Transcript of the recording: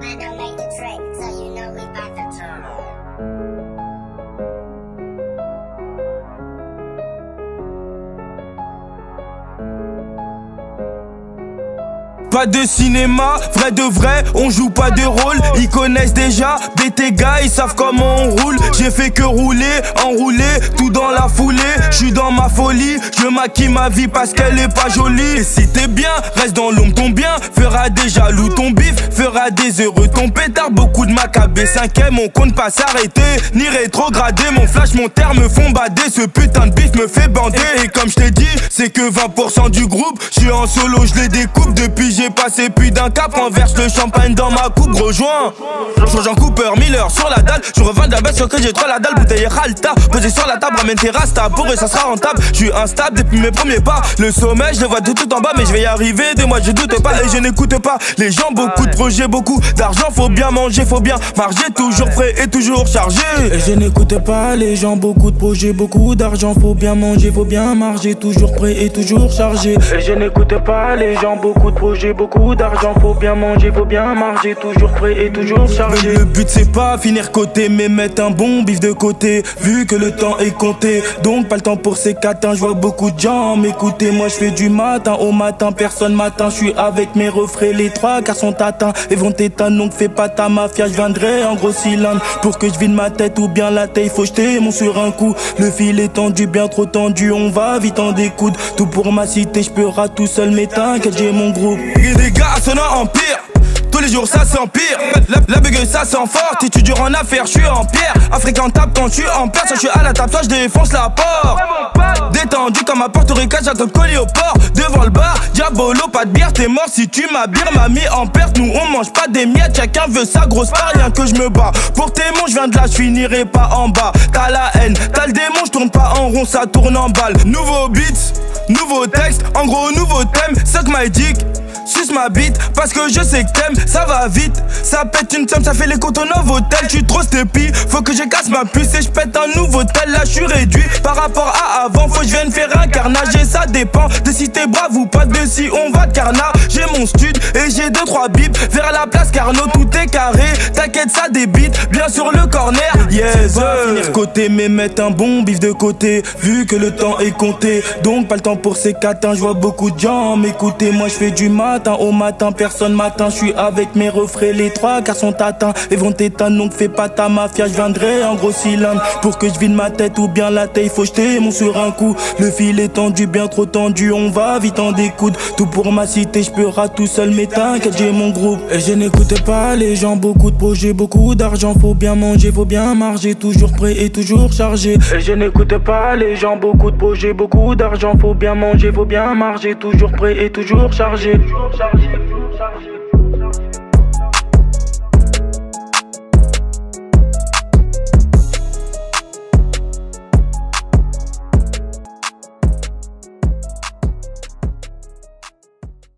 Man, I made the trick, so you know we bout to turn on. Pas de cinéma, vrai de vrai, on joue pas de rôle. Ils connaissent déjà des dégâts, ils savent comment on roule. J'ai fait que rouler, enrouler, tout dans la foulée. J'suis dans ma folie, je maquille ma vie parce qu'elle est pas jolie. Et si t'es bien, reste dans l'ombre, ton bien fera des jaloux, ton bif fera des heureux, ton pétard. Beaucoup de macabé 5ème, on compte pas s'arrêter ni rétrograder. Mon flash, mon terre me font bader. Ce putain de bif me fait bander. Et comme je t'ai dit, c'est que 20% du groupe. J'suis en solo, je les découpe. Depuis j'ai passé plus d'un cap. Renverse le champagne dans ma coupe, rejoins Jean Cooper, Miller sur la dalle. Je revends de la baisse, secret, j'ai trop la dalle. Bouteille Ralta, posée sur la table, ramène tes rasta. Pour eux ça sera rentable, je suis instable depuis mes premiers pas. Le sommet, je le vois de tout en bas, mais je vais y arriver. De moi je doute pas et je n'écoute pas les gens. Beaucoup de projets, beaucoup d'argent, faut bien manger, faut bien marger. Toujours frais et toujours chargé. Et je n'écoute pas les gens, beaucoup de projets, beaucoup d'argent, faut bien manger, faut bien marger. Toujours prêt et toujours chargé. Et je n'écoute pas les gens, beaucoup de projets, beaucoup d'argent, faut bien manger, faut bien marger. Toujours prêt et toujours chargé. Le but c'est pas finir côté, mais mettre un bon bif de côté. Vu que le temps est compté, donc pas le temps pour ces catins. Je vois beaucoup de gens m'écouter, moi je fais du matin au matin. Personne matin, je suis avec mes refrains. Les trois quarts sont atteints et vont t'éteindre. Donc fais pas ta mafia, je viendrai en gros cylindre. Pour que je vide ma tête ou bien la taille, faut jeter mon sur un coup. Le fil est tendu, bien trop tendu, on va vite en découdre. Tout pour ma cité, je peuera tout seul, mais t'inquiète, j'ai mon groupe. Et des gars sonnant en pire, tous les jours ça s'empire. La bugue ça sent fort. Si tu dures en affaires, je suis en pierre. Infréquentable quand je suis en perte. Soit je suis à la table, soit je défonce la porte. Détendu comme à Porto Rica, j'attends coller au port. Devant le bar, diabolo, pas de bière, t'es mort si tu m'habires. Mamie en perte, nous on mange pas des miettes. Chacun veut sa grosse part, rien que je me bats. Pour tes monts, je viens de là, je finirai pas en bas. T'as la haine, t'as le démon, je tourne pas en rond, ça tourne en balle. Nouveau beats, nouveau texte, en gros nouveau thème. Suck my dick, suce ma bite, parce que je sais que t'aimes. Ça va vite, ça pète une somme, ça fait les cotons dans vos têtes. J'suis trop stépi, faut que je casse ma puce et j'pète un nouveau tel. Là j'suis réduit par rapport à avant, faut que j'vienne faire un carnage. Et ça dépend de si t'es brave ou pas, de si on va de carnage. J'ai mon stud et j'ai 2-3 bips, vers la place Carnot tout est carré. T'inquiète ça débite, bien sur le corner. Yes, finir côté mais mettre un bon bif de côté. Vu que le temps est compté, donc pas le temps pour ces catins. J'vois beaucoup de gens m'écouter, moi j'fais du matin au matin. Personne matin, j'suis avec mes refrains, les trois quarts sont atteints et vont t'éteindre. Donc fais pas ta mafia, je viendrai en gros cylindre. Pour que je vide ma tête ou bien la taille, faut jeter mon sur un coup. Le fil est tendu, bien trop tendu, on va vite en découdre. Tout pour ma cité, je peuera tout seul, mais t'inquiète, j'ai mon groupe. Et je n'écoute pas les gens, beaucoup de projets, beaucoup d'argent, faut bien manger, faut bien marger. Toujours prêt et toujours chargé. Et je n'écoute pas les gens, beaucoup de projets, beaucoup d'argent, faut bien manger, faut bien marger. Toujours prêt et toujours chargé.